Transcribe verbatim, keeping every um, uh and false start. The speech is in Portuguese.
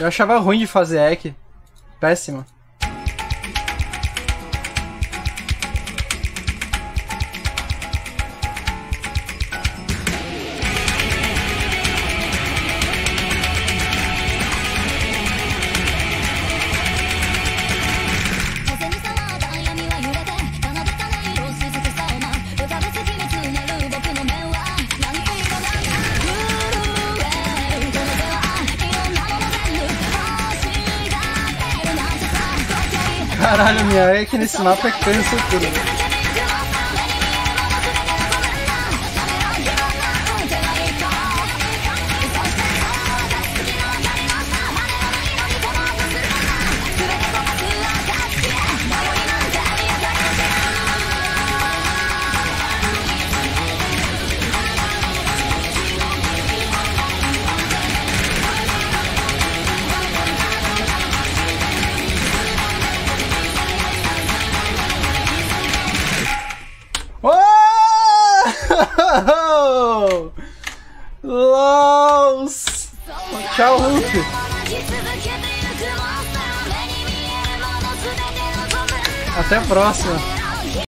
Eu achava ruim de fazer hack. Péssima. Caralho, minha é que nesse mapa é câncer tudo. Los! Tchau, Hulk! Até a próxima!